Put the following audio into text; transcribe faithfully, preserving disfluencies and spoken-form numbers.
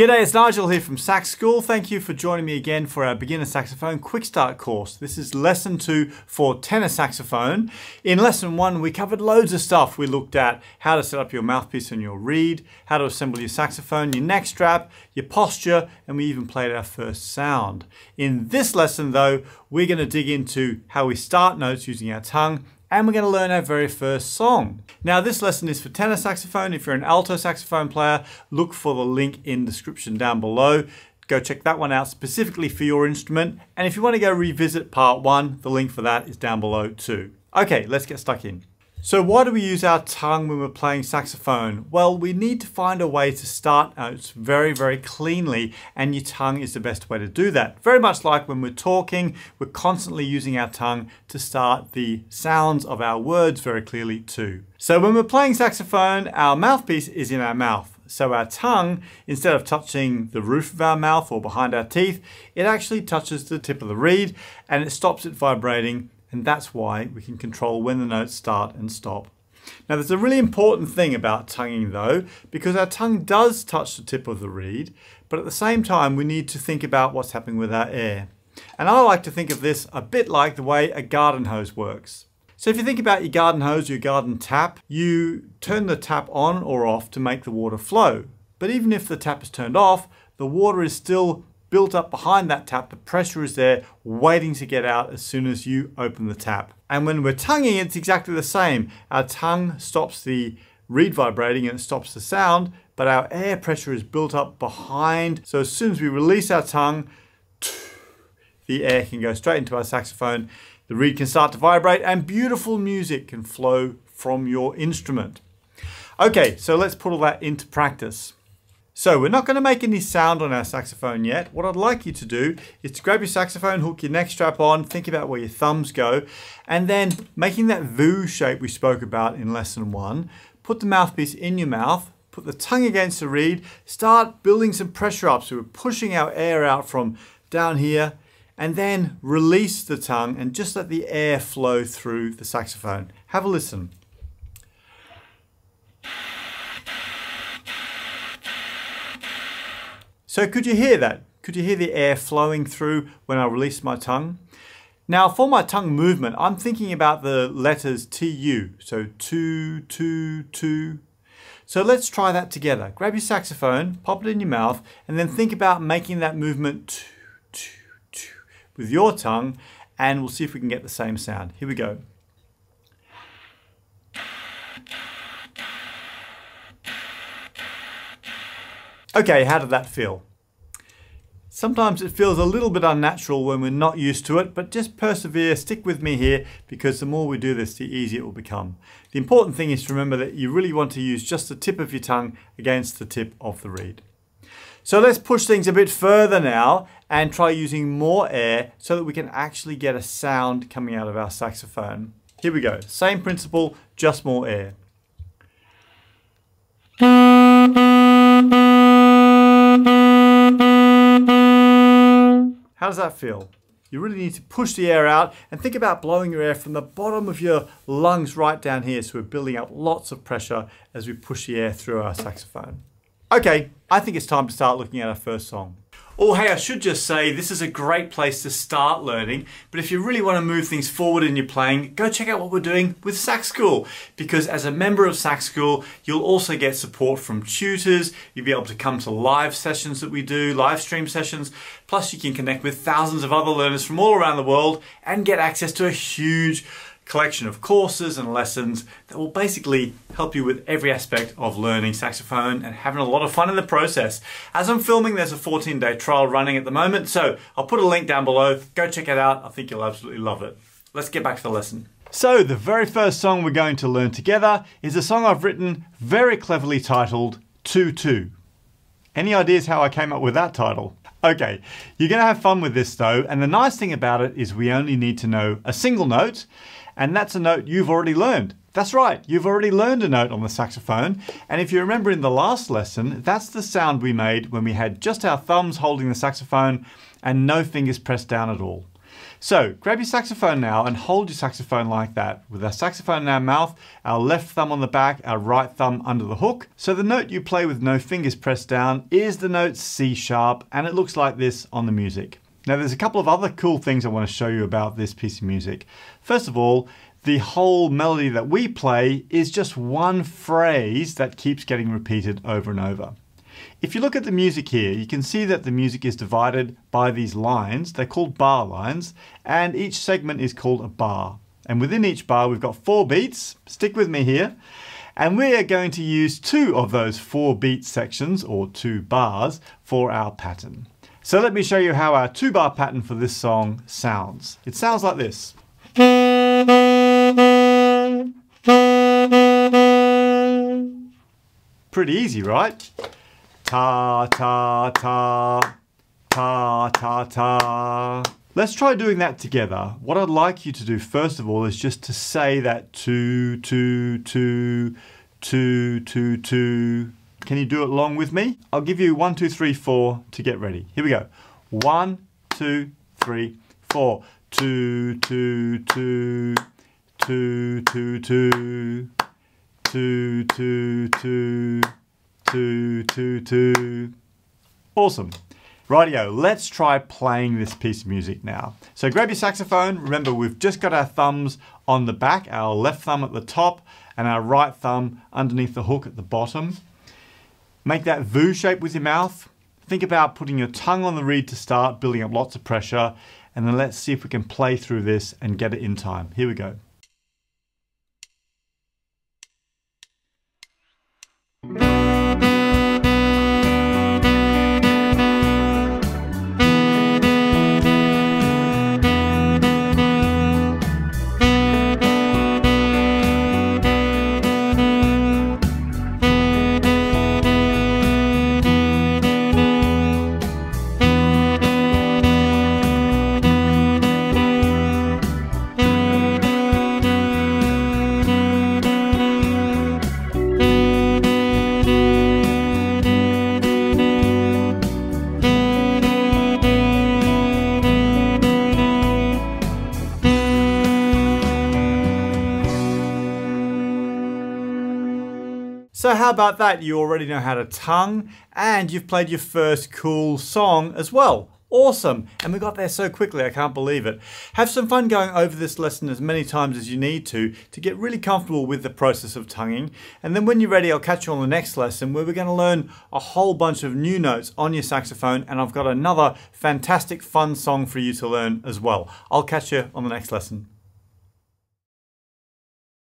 G'day, it's Nigel here from Sax School. Thank you for joining me again for our beginner saxophone quick start course. This is lesson two for tenor saxophone. In lesson one, we covered loads of stuff. We looked at how to set up your mouthpiece and your reed, how to assemble your saxophone, your neck strap, your posture, and we even played our first sound. In this lesson though, we're going to dig into how we start notes using our tongue, and we're going to learn our very first song. Now this lesson is for tenor saxophone. If you're an alto saxophone player, look for the link in the description down below. Go check that one out specifically for your instrument. And if you want to go revisit part one, the link for that is down below too. Okay, let's get stuck in. So why do we use our tongue when we're playing saxophone? Well, we need to find a way to start notes very, very cleanly, and your tongue is the best way to do that. Very much like when we're talking, we're constantly using our tongue to start the sounds of our words very clearly too. So when we're playing saxophone, our mouthpiece is in our mouth. So our tongue, instead of touching the roof of our mouth or behind our teeth, it actually touches the tip of the reed and it stops it vibrating. And that's why we can control when the notes start and stop. Now there's a really important thing about tonguing though, because our tongue does touch the tip of the reed, but at the same time we need to think about what's happening with our air. And I like to think of this a bit like the way a garden hose works. So if you think about your garden hose, your garden tap, you turn the tap on or off to make the water flow. But even if the tap is turned off, the water is still built up behind that tap, the pressure is there waiting to get out as soon as you open the tap. And when we're tonguing, it's exactly the same. Our tongue stops the reed vibrating and it stops the sound, but our air pressure is built up behind. So as soon as we release our tongue, the air can go straight into our saxophone, the reed can start to vibrate, and beautiful music can flow from your instrument. Okay, so let's put all that into practice. So we're not going to make any sound on our saxophone yet. What I'd like you to do is to grab your saxophone, hook your neck strap on, think about where your thumbs go, and then making that V shape we spoke about in lesson one, put the mouthpiece in your mouth, put the tongue against the reed, start building some pressure up. So we're pushing our air out from down here, and then release the tongue and just let the air flow through the saxophone. Have a listen. So could you hear that? Could you hear the air flowing through when I release my tongue? Now for my tongue movement, I'm thinking about the letters T U, so two, two, two. So let's try that together. Grab your saxophone, pop it in your mouth, and then think about making that movement two, two, two, with your tongue, and we'll see if we can get the same sound. Here we go. Okay, how did that feel? Sometimes it feels a little bit unnatural when we're not used to it, but just persevere, stick with me here, because the more we do this, the easier it will become. The important thing is to remember that you really want to use just the tip of your tongue against the tip of the reed. So let's push things a bit further now and try using more air so that we can actually get a sound coming out of our saxophone. Here we go, same principle, just more air. How does that feel? You really need to push the air out and think about blowing your air from the bottom of your lungs right down here. So we're building up lots of pressure as we push the air through our saxophone. Okay, I think it's time to start looking at our first song. Oh hey, I should just say this is a great place to start learning, but if you really want to move things forward in your playing, go check out what we're doing with Sax School, because as a member of Sax School, you'll also get support from tutors, you'll be able to come to live sessions that we do, live stream sessions, plus you can connect with thousands of other learners from all around the world and get access to a huge collection of courses and lessons that will basically help you with every aspect of learning saxophone and having a lot of fun in the process. As I'm filming, there's a fourteen day trial running at the moment, so I'll put a link down below. Go check it out. I think you'll absolutely love it. Let's get back to the lesson. So the very first song we're going to learn together is a song I've written very cleverly titled two two. Any ideas how I came up with that title? Okay, you're going to have fun with this though, and the nice thing about it is we only need to know a single note, and that's a note you've already learned. That's right, you've already learned a note on the saxophone, and if you remember in the last lesson, that's the sound we made when we had just our thumbs holding the saxophone and no fingers pressed down at all. So grab your saxophone now and hold your saxophone like that, with our saxophone in our mouth, our left thumb on the back, our right thumb under the hook. So the note you play with no fingers pressed down is the note C sharp, and it looks like this on the music. Now there's a couple of other cool things I want to show you about this piece of music. First of all, the whole melody that we play is just one phrase that keeps getting repeated over and over. If you look at the music here, you can see that the music is divided by these lines. They're called bar lines, and each segment is called a bar. And within each bar, we've got four beats. Stick with me here. And we are going to use two of those four beat sections, or two bars, for our pattern. So let me show you how our two bar pattern for this song sounds. It sounds like this. Pretty easy, right? Ta, ta, ta, ta, ta, ta. Let's try doing that together. What I'd like you to do first of all is just to say that two, two, two, two, two, two. Can you do it along with me? I'll give you one, two, three, four to get ready. Here we go. One, two, three, four. Two, two, two, two, two, two. Two, two, two, two, two, two. Awesome. Rightio, let's try playing this piece of music now. So grab your saxophone. Remember, we've just got our thumbs on the back, our left thumb at the top and our right thumb underneath the hook at the bottom. Make that V shape with your mouth. Think about putting your tongue on the reed to start, building up lots of pressure, and then let's see if we can play through this and get it in time. Here we go. So how about that? You already know how to tongue, and you've played your first cool song as well. Awesome! And we got there so quickly, I can't believe it. Have some fun going over this lesson as many times as you need to, to get really comfortable with the process of tonguing. And then when you're ready, I'll catch you on the next lesson where we're going to learn a whole bunch of new notes on your saxophone, and I've got another fantastic fun song for you to learn as well. I'll catch you on the next lesson.